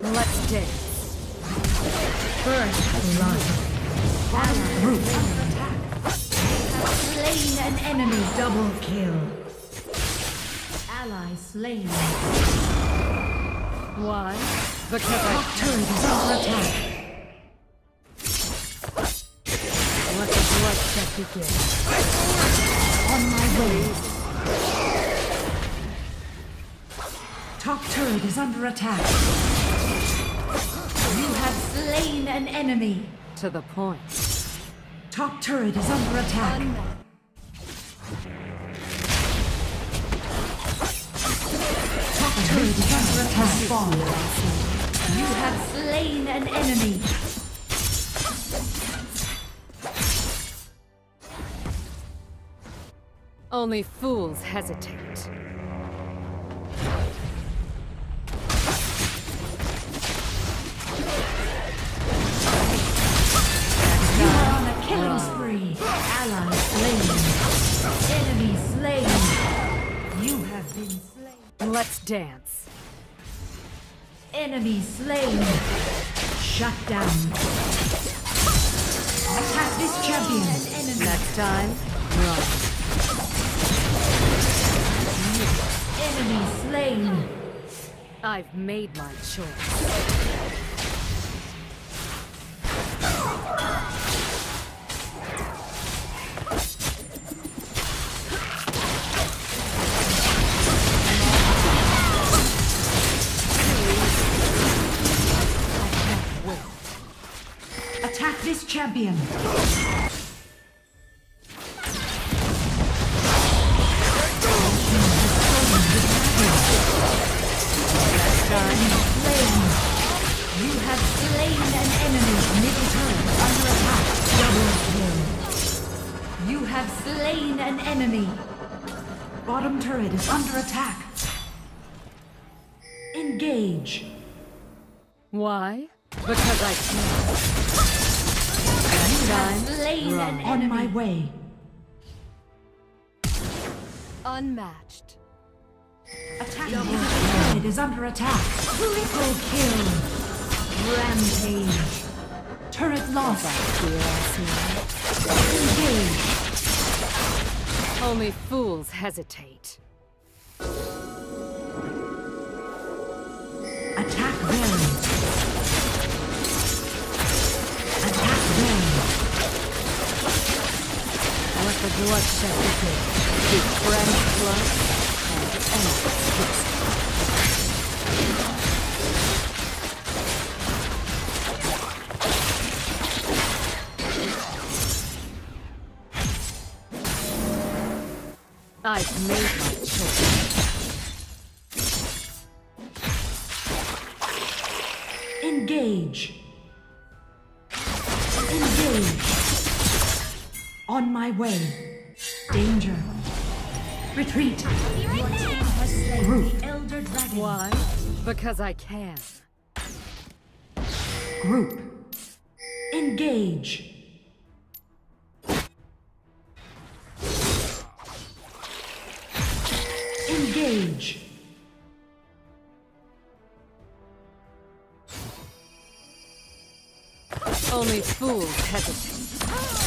Let's dance. First blood. Root. Slain an enemy. Double kill. Ally slain. Why? Because I turned on attack. Let the bloodshed begin. On my way. Top turret is under attack. You have slain an enemy. To the point. Top turret is under attack. Top turret is under attack. Bomb. You have slain an enemy. Only fools hesitate. Ally slain. Enemy slain. You have been slain. Let's dance. Enemy slain. Shut down. Attack this champion. An enemy. Next time, run. Enemy slain. I've made my choice. This champion. You have slain an enemy. Middle turret under attack. Double kill. You have slain an enemy. Bottom turret is under attack. Engage. Why? Because I can. On my way. Unmatched. Attack. It is under attack. Triple kill. Rampage. Turret lost. Engage. Only fools hesitate. Attack them. The bloodshed begin. Befriend blood and end this. I've made my choice. Engage. On my way. Danger. Retreat. Group. Elder Dragon. Why? Because I can. Group. Engage. Engage. Only fools hesitate.